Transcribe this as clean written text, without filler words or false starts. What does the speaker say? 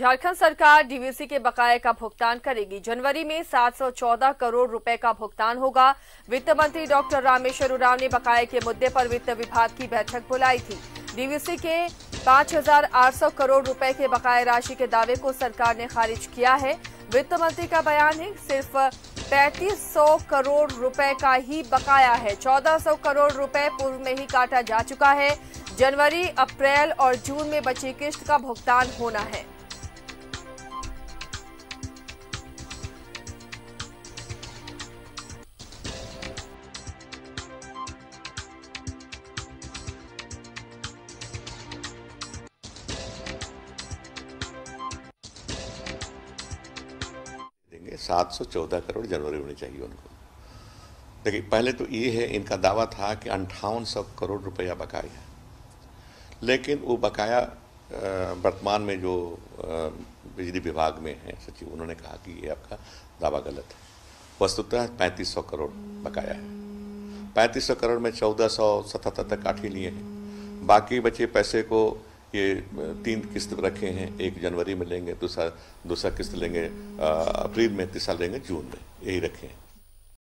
झारखंड सरकार डीवीसी के बकाये का भुगतान करेगी। जनवरी में 714 करोड़ रुपए का भुगतान होगा। वित्त मंत्री डॉक्टर रामेश्वर उराव ने बकाये के मुद्दे पर वित्त विभाग की बैठक बुलाई थी। डीवीसी के 5800 करोड़ रुपए के बकाये राशि के दावे को सरकार ने खारिज किया है। वित्त मंत्री का बयान है, सिर्फ 3500 करोड़ रुपए का ही बकाया है। 1400 करोड़ रुपए पूर्व में ही काटा जा चुका है। जनवरी, अप्रैल और जून में बची किश्त का भुगतान होना है। देंगे 714 करोड़ जनवरी होने चाहिए उनको। देखिए, पहले तो ये है, इनका दावा था कि 5800 करोड़ रुपया बकाया, लेकिन वो बकाया वर्तमान में जो बिजली विभाग में है सचिव, उन्होंने कहा कि ये आपका दावा गलत है। वस्तुतः 3500 करोड़ बकाया है। 3500 करोड़ में 1477 काठी लिए हैं। बाकी बचे पैसे को ये 3 किस्त रखे हैं। एक जनवरी में लेंगे, दूसरा किस्त लेंगे अप्रैल में, तीसरा लेंगे जून में, यही रखे हैं।